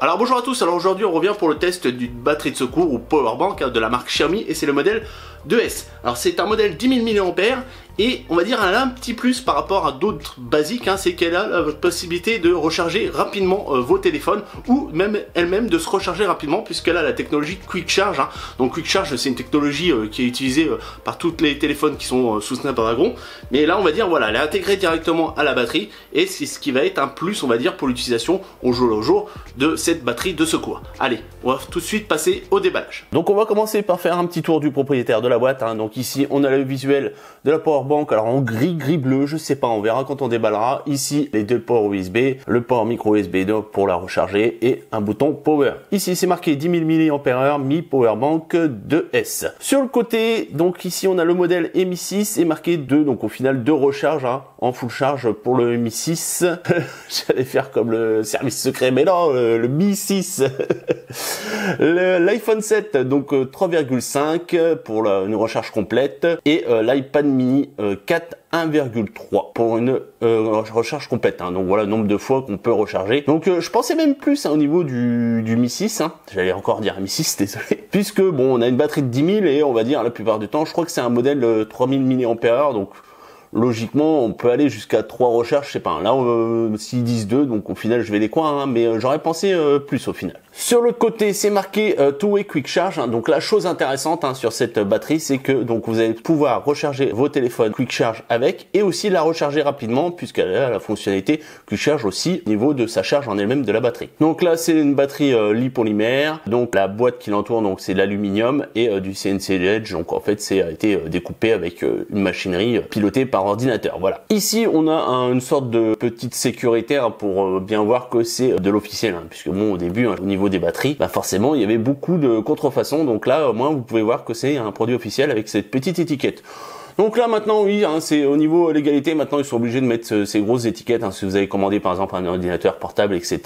Alors bonjour à tous, alors aujourd'hui on revient pour le test d'une batterie de secours ou powerbank de la marque Xiaomi et c'est le modèle 2S. Alors c'est un modèle 10 000 mAh et on va dire elle a un petit plus par rapport à d'autres basiques, hein, c'est qu'elle a la possibilité de recharger rapidement vos téléphones ou même elle-même de se recharger rapidement puisqu'elle a la technologie Quick Charge, hein. Donc Quick Charge c'est une technologie qui est utilisée par tous les téléphones qui sont sous Snapdragon, mais là on va dire voilà, elle est intégrée directement à la batterie et c'est ce qui va être un plus on va dire pour l'utilisation au jour le jour de cette batterie de secours. Allez, on va tout de suite passer au déballage. Donc on va commencer par faire un petit tour du propriétaire de la boîte, hein. Donc ici on a le visuel de la powerbank, alors en gris gris bleu, je sais pas, on verra quand on déballera. Ici les deux ports USB, le port micro USB donc pour la recharger et un bouton power. Ici c'est marqué 10 000 mAh Mi PowerBank 2S. Sur le côté, donc ici on a le modèle Mi 6 et marqué 2, donc au final 2 recharges, hein, en full charge pour le Mi 6. J'allais faire comme le service secret mais non, le Mi 6. L'iPhone 7 donc 3,5 pour une recharge complète et l'iPad mini 4 1,3 pour une recharge complète, hein. Donc voilà le nombre de fois qu'on peut recharger. Donc je pensais même plus, hein, au niveau du Mi 6, hein. J'allais encore dire Mi 6, désolé. Puisque bon, on a une batterie de 10 000 et on va dire la plupart du temps je crois que c'est un modèle 3000 mAh, donc logiquement on peut aller jusqu'à 3 recharges, je sais pas, là s'ils disent 2 donc au final je vais les coins, hein, mais j'aurais pensé plus au final. Sur le côté c'est marqué two-way quick charge, hein. Donc la chose intéressante, hein, sur cette batterie c'est que donc vous allez pouvoir recharger vos téléphones quick charge avec et aussi la recharger rapidement puisqu'elle a la fonctionnalité quick charge aussi au niveau de sa charge en elle-même de la batterie. Donc là c'est une batterie lipolymère, donc la boîte qui l'entoure donc c'est de l'aluminium et du CNC Edge, donc en fait c'est a été découpé avec une machinerie pilotée par ordinateur. Voilà. Ici on a une sorte de petite sécurité, hein, pour bien voir que c'est de l'officiel, hein, puisque bon au début, hein, au niveau des batteries, bah forcément il y avait beaucoup de contrefaçons, donc là au moins vous pouvez voir que c'est un produit officiel avec cette petite étiquette. Donc là maintenant oui, hein, c'est au niveau légalité, maintenant ils sont obligés de mettre ces grosses étiquettes, hein. Si vous avez commandé par exemple un ordinateur portable etc,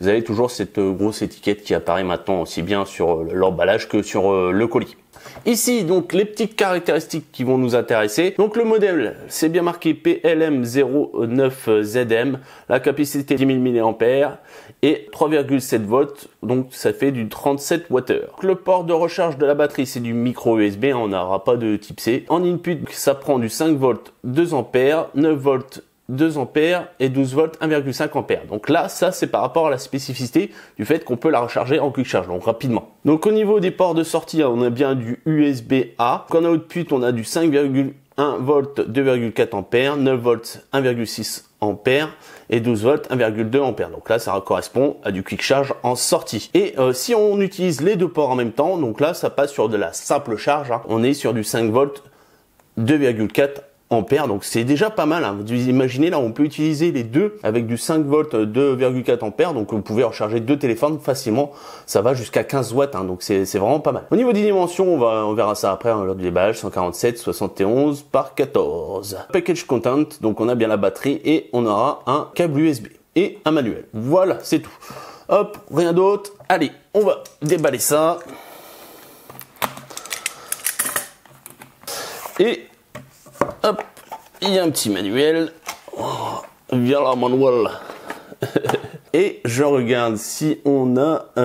vous avez toujours cette grosse étiquette qui apparaît maintenant aussi bien sur l'emballage que sur le colis. Ici donc les petites caractéristiques qui vont nous intéresser. Donc le modèle c'est bien marqué PLM09ZM, la capacité 10 000 mAh et 3,7 volts, donc ça fait du 37 Wh. Le port de recharge de la batterie c'est du micro USB, hein, on n'aura pas de type C. En input ça prend du 5 volts 2 ampères, 9 volts 2 ampères et 12 volts 1,5 ampères. Donc là, ça c'est par rapport à la spécificité du fait qu'on peut la recharger en quick charge, donc rapidement. Donc au niveau des ports de sortie, on a bien du USB-A. En output, on a du 5,1 volts 2,4 ampères, 9 volts 1,6 ampères et 12 volts 1,2 ampères. Donc là, ça correspond à du quick charge en sortie. Et si on utilise les deux ports en même temps, donc là, ça passe sur de la simple charge, hein. On est sur du 5 volts 2,4 ampères, donc c'est déjà pas mal, hein. Vous imaginez là on peut utiliser les deux avec du 5 volts 2,4 ampères, donc vous pouvez recharger deux téléphones facilement, ça va jusqu'à 15 watts, hein, donc c'est vraiment pas mal. Au niveau des dimensions on verra ça après, hein, lors du déballage, 147/71 par 14. Package content, donc on a bien la batterie et on aura un câble USB et un manuel. Voilà, c'est tout. Hop, rien d'autre. Allez, on va déballer ça. Et hop, il y a un petit manuel. Oh, via la manuel. Et je regarde si on a... on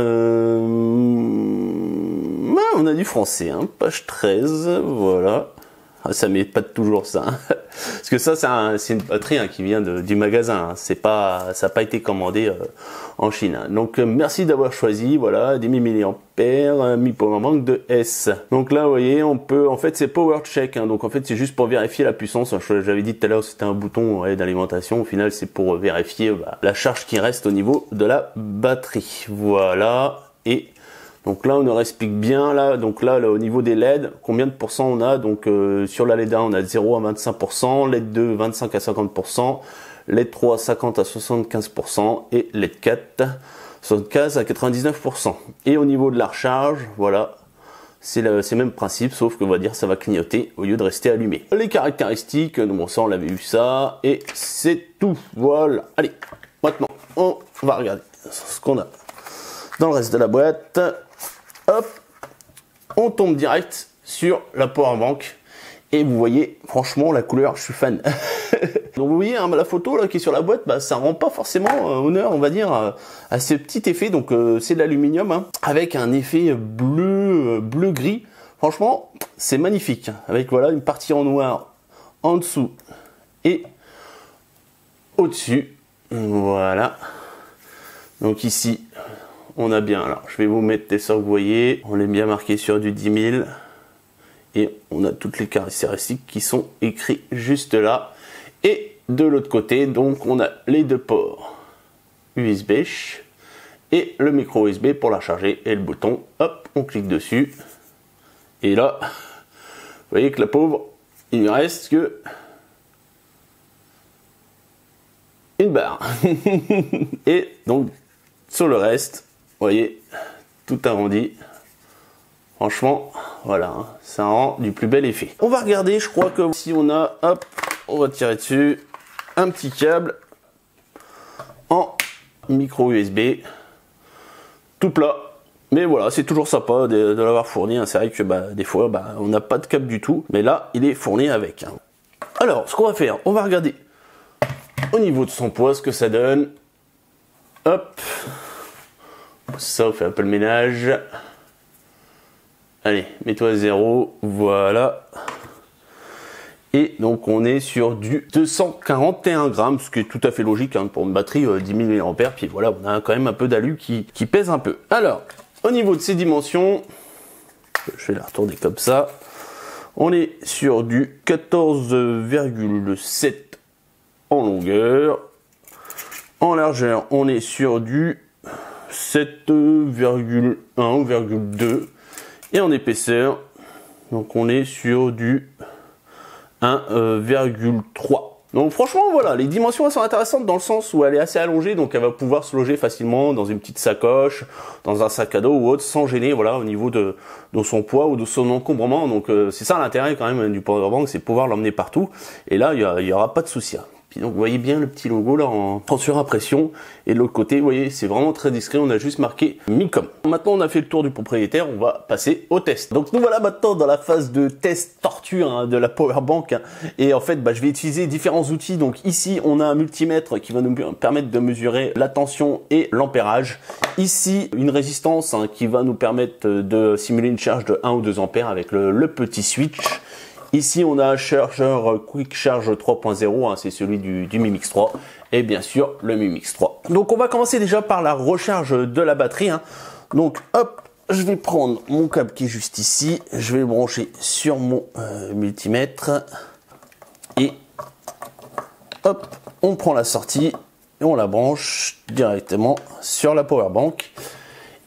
a du français, hein, page 13, voilà. Ah, ça m'épate toujours ça, hein. Parce que ça, c'est une batterie, hein, qui vient du magasin, hein. C'est pas, ça n'a pas été commandé en Chine, hein. Donc merci d'avoir choisi, voilà, 10 000 mAh. Mi PowerBank 2S. Donc là vous voyez on peut, en fait c'est power check, hein, donc en fait c'est juste pour vérifier la puissance, hein. J'avais dit tout à l'heure c'était un bouton, ouais, d'alimentation, au final c'est pour vérifier la charge qui reste au niveau de la batterie. Voilà. Et donc là on leur explique bien là, donc là au niveau des LED combien de pourcents on a, donc sur la LED 1 on a de 0 à 25%, LED 2 25 à 50%, LED 3 50 à 75% et LED 4 75 à 99%. Et au niveau de la recharge, voilà, c'est le même principe, sauf que on va dire ça va clignoter au lieu de rester allumé. Les caractéristiques, bon ça on l'avait vu ça, et c'est tout. Voilà. Allez, maintenant on va regarder ce qu'on a dans le reste de la boîte. Hop, on tombe direct sur la powerbank. Et vous voyez, franchement, la couleur, je suis fan. Donc vous voyez hein, la photo là qui est sur la boîte, bah, ça rend pas forcément honneur, on va dire, à ce petit effet. Donc c'est de l'aluminium hein, avec un effet bleu, bleu-gris. Franchement, c'est magnifique. Avec voilà une partie en noir en dessous et au-dessus. Voilà. Donc ici, on a bien. Alors, je vais vous mettre les sorts que vous voyez. On est bien marqué sur du 10 000. Et on a toutes les caractéristiques qui sont écrites juste là. Et de l'autre côté, donc on a les deux ports USB et le micro USB pour la charger. Et le bouton, hop, on clique dessus. Et là, vous voyez que la pauvre, il ne reste que une barre. Et donc, sur le reste, vous voyez, tout arrondi. Franchement, voilà, hein, ça rend du plus bel effet. On va regarder, je crois que si on a, hop, on va tirer dessus un petit câble en micro USB, tout plat. Mais voilà, c'est toujours sympa de l'avoir fourni. C'est vrai que bah, des fois, bah, on n'a pas de câble du tout. Mais là, il est fourni avec. Alors, ce qu'on va faire, on va regarder au niveau de son poids, ce que ça donne. Hop. Ça, on fait un peu le ménage. Allez, mets-toi à 0. Voilà. Et donc, on est sur du 241 grammes, ce qui est tout à fait logique hein, pour une batterie 10 000 mAh. Puis voilà, on a quand même un peu d'alu qui pèse un peu. Alors... Au niveau de ses dimensions, je vais la retourner comme ça, on est sur du 14,7 en longueur. En largeur, on est sur du 7,1 ou 7,2. Et en épaisseur, donc on est sur du 1,3. Donc franchement voilà, les dimensions elles sont intéressantes dans le sens où elle est assez allongée, donc elle va pouvoir se loger facilement dans une petite sacoche, dans un sac à dos ou autre, sans gêner voilà au niveau de son poids ou de son encombrement. Donc c'est ça l'intérêt quand même du PowerBank, c'est pouvoir l'emmener partout. Et là il n'y aura pas de souci. Hein. Puis donc vous voyez bien le petit logo là en surimpression. Et de l'autre côté, vous voyez, c'est vraiment très discret, on a juste marqué Micom. Maintenant on a fait le tour du propriétaire, on va passer au test. Donc nous voilà maintenant dans la phase de test torture hein, de la PowerBank. Hein. Et en fait bah, je vais utiliser différents outils. Donc ici on a un multimètre qui va nous permettre de mesurer la tension et l'ampérage. Ici une résistance hein, qui va nous permettre de simuler une charge de 1 ou 2 ampères avec le petit switch. Ici, on a un chargeur Quick Charge 3.0, hein, c'est celui du Mi Mix 3 et bien sûr le Mi Mix 3. Donc, on va commencer déjà par la recharge de la batterie. Hein. Donc, hop, je vais prendre mon câble qui est juste ici. Je vais le brancher sur mon multimètre et hop, on prend la sortie et on la branche directement sur la PowerBank.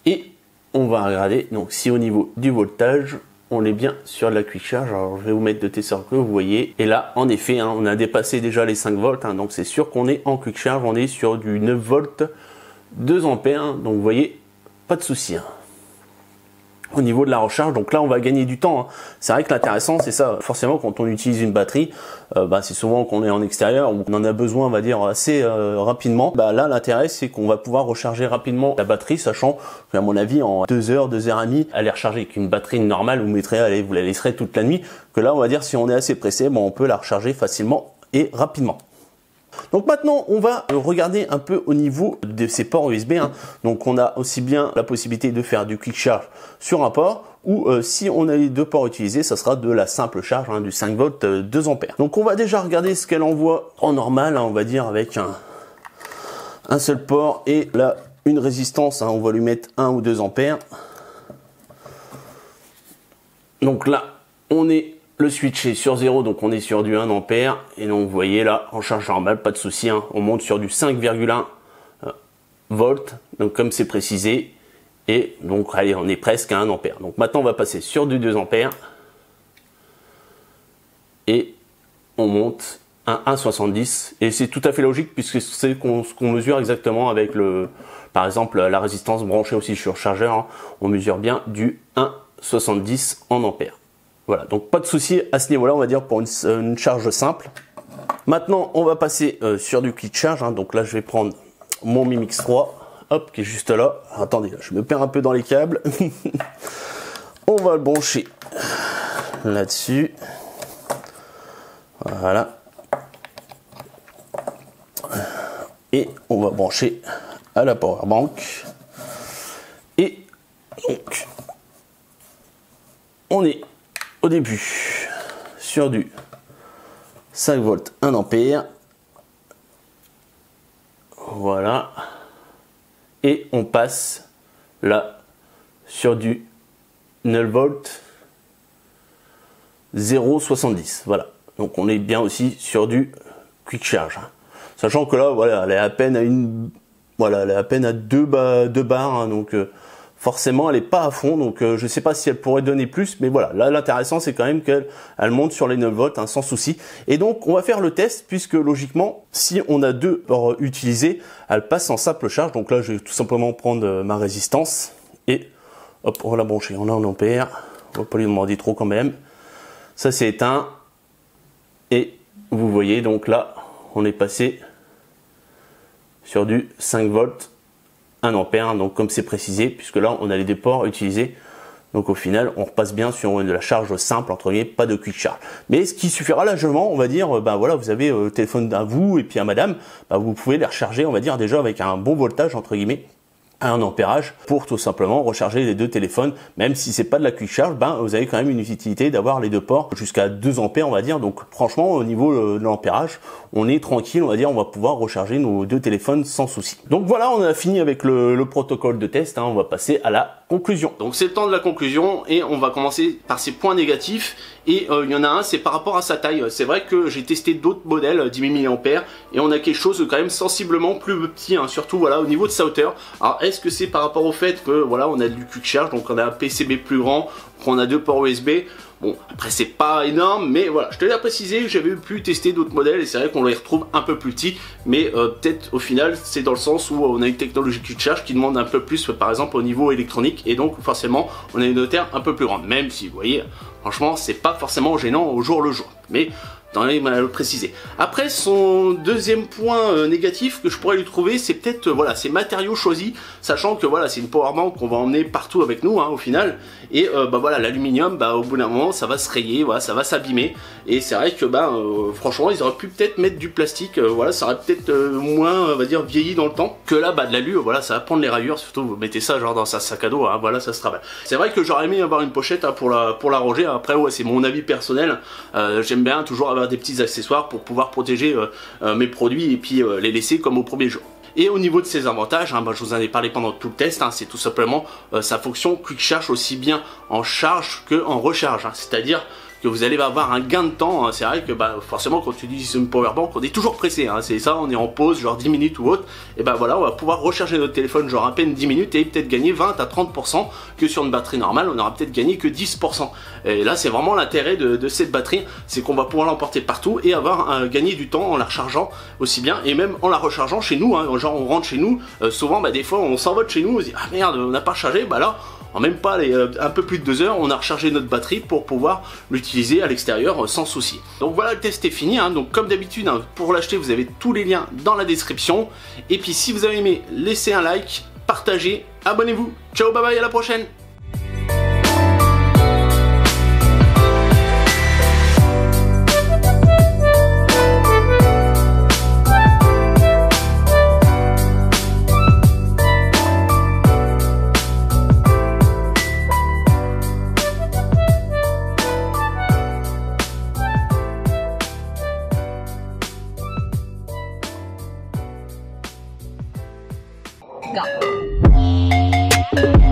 Et on va regarder donc si au niveau du voltage, on est bien sur la Quick Charge. Alors je vais vous mettre de tester que vous voyez. Et là, en effet, hein, on a dépassé déjà les 5 volts. Hein, donc c'est sûr qu'on est en Quick Charge. On est sur du 9 volts, 2 ampères. Hein, donc vous voyez, pas de souci. Hein. Au niveau de la recharge, donc là, on va gagner du temps. Hein. C'est vrai que l'intéressant, c'est ça. Forcément, quand on utilise une batterie, bah, c'est souvent qu'on est en extérieur. On en a besoin, on va dire, assez rapidement. Bah, là, l'intérêt, c'est qu'on va pouvoir recharger rapidement la batterie, sachant qu'à mon avis, en 2 heures, 2 heures et demie, elle est rechargée. Qu'une batterie normale, vous la laisserez toute la nuit. Que là, on va dire, si on est assez pressé, bon, on peut la recharger facilement et rapidement. Donc maintenant, on va regarder un peu au niveau de ces ports USB. Hein. Donc on a aussi bien la possibilité de faire du Quick Charge sur un port ou si on a les deux ports utilisés, ça sera de la simple charge, hein, du 5 volts 2 ampères. Donc on va déjà regarder ce qu'elle envoie en normal, hein, on va dire avec un seul port et là une résistance, hein, on va lui mettre 1 ou 2 ampères. Donc là, on est... Le switch est sur 0, donc on est sur du 1 ampère. Et donc vous voyez là, en charge normale, pas de souci. Hein, on monte sur du 5,1 volts, donc comme c'est précisé. Et donc allez, on est presque à 1 ampère. Donc maintenant on va passer sur du 2 ampères. Et on monte à 1,70. Et c'est tout à fait logique puisque c'est ce qu'on mesure exactement avec le... Par exemple, la résistance branchée aussi sur chargeur. Hein, on mesure bien du 1,70 en ampères. Voilà, donc pas de souci à ce niveau-là, on va dire, pour une charge simple. Maintenant, on va passer sur du Quick Charge. Hein, donc là, je vais prendre mon Mi Mix 3, hop, qui est juste là. Attendez, là, je me perds un peu dans les câbles. On va le brancher là-dessus. Voilà. et on va brancher à la PowerBank. Et donc, on est au début sur du 5 volts 1 ampère. Voilà. Et on passe là sur du 9 volts 0,70. Voilà. Donc on est bien aussi sur du Quick Charge. Sachant que là, voilà, elle est à peine à une, voilà, elle est à peine à deux barres, hein, donc forcément elle n'est pas à fond, donc je ne sais pas si elle pourrait donner plus, mais voilà, là l'intéressant c'est quand même qu'elle monte sur les 9 volts hein, sans souci. Et donc on va faire le test, puisque logiquement si on a deux bords utilisés, elle passe en simple charge. Donc là je vais tout simplement prendre ma résistance et hop, on va la brancher. On a en ampère, on va pas lui demander trop quand même. Ça c'est éteint et vous voyez, donc là on est passé sur du 5 volts 1 ampère, donc comme c'est précisé, puisque là on a les deux ports utilisés, donc au final on repasse bien sur de la charge simple, entre guillemets, pas de Quick Charge, mais ce qui suffira largement, on va dire. Ben voilà, vous avez le téléphone à vous et puis à madame, ben vous pouvez les recharger, on va dire, déjà avec un bon voltage, entre guillemets, à un ampérage, pour tout simplement recharger les deux téléphones. Même si c'est pas de la Quick Charge, ben vous avez quand même une utilité d'avoir les deux ports jusqu'à 2 ampères, on va dire. Donc franchement, au niveau de l'ampérage, on est tranquille, on va dire, on va pouvoir recharger nos deux téléphones sans souci. Donc voilà, on a fini avec le protocole de test, hein. On va passer à la conclusion. Donc c'est le temps de la conclusion et on va commencer par ses points négatifs. Et il y en a un, c'est par rapport à sa taille. C'est vrai que j'ai testé d'autres modèles 10 000 mAh et on a quelque chose de quand même sensiblement plus petit, hein, surtout voilà au niveau de sa hauteur. Alors est-ce que c'est par rapport au fait que voilà on a du Quick Charge, donc on a un PCB plus grand, qu'on a deux ports USB? Bon, après c'est pas énorme, mais voilà, je te l'ai précisé que j'avais pu tester d'autres modèles et c'est vrai qu'on les retrouve un peu plus petits, mais peut-être au final c'est dans le sens où on a une technologie de charge qui demande un peu plus, par exemple au niveau électronique, et donc forcément on a une hauteur un peu plus grande, même si vous voyez, franchement c'est pas forcément gênant au jour le jour, mais le préciser. Après, son deuxième point négatif que je pourrais lui trouver, c'est peut-être voilà ses matériaux choisis, sachant que voilà c'est une PowerBank qu'on va emmener partout avec nous hein, au final, et bah voilà l'aluminium, bah au bout d'un moment ça va se rayer, voilà, ça va s'abîmer, et c'est vrai que bah franchement ils auraient pu peut-être mettre du plastique, voilà ça aurait peut-être moins on va dire vieilli dans le temps, que là bah de l'alu, voilà ça va prendre les rayures, surtout vous mettez ça genre dans un sac à dos, hein, voilà ça se travaille. C'est vrai que j'aurais aimé avoir une pochette hein, pour la ranger. Après ouais c'est mon avis personnel, j'aime bien toujours avoir des petits accessoires pour pouvoir protéger mes produits et puis les laisser comme au premier jour. Et au niveau de ses avantages, hein, bah, je vous en ai parlé pendant tout le test, hein, c'est tout simplement sa fonction Quick Charge aussi bien en charge que en recharge, hein, c'est-à-dire que vous allez avoir un gain de temps, hein. C'est vrai que bah, forcément quand tu utilises une powerbank on est toujours pressé, hein. C'est ça, on est en pause genre 10 minutes ou autre, et ben bah, voilà on va pouvoir recharger notre téléphone genre à peine 10 minutes et peut-être gagner 20 à 30%, que sur une batterie normale on aura peut-être gagné que 10%. Et là c'est vraiment l'intérêt de cette batterie, c'est qu'on va pouvoir l'emporter partout et avoir gagné du temps en la rechargeant aussi bien, et même en la rechargeant chez nous, hein. Genre on rentre chez nous, souvent bah, des fois on s'en va de chez nous, on se dit ah merde on n'a pas rechargé, bah là en même pas un peu plus de 2 heures on a rechargé notre batterie pour pouvoir l'utiliser à l'extérieur sans souci. Donc voilà, le test est fini hein. Donc comme d'habitude hein, pour l'acheter vous avez tous les liens dans la description, et puis si vous avez aimé laissez un like, partagez, abonnez-vous, ciao, bye bye, à la prochaine. Go.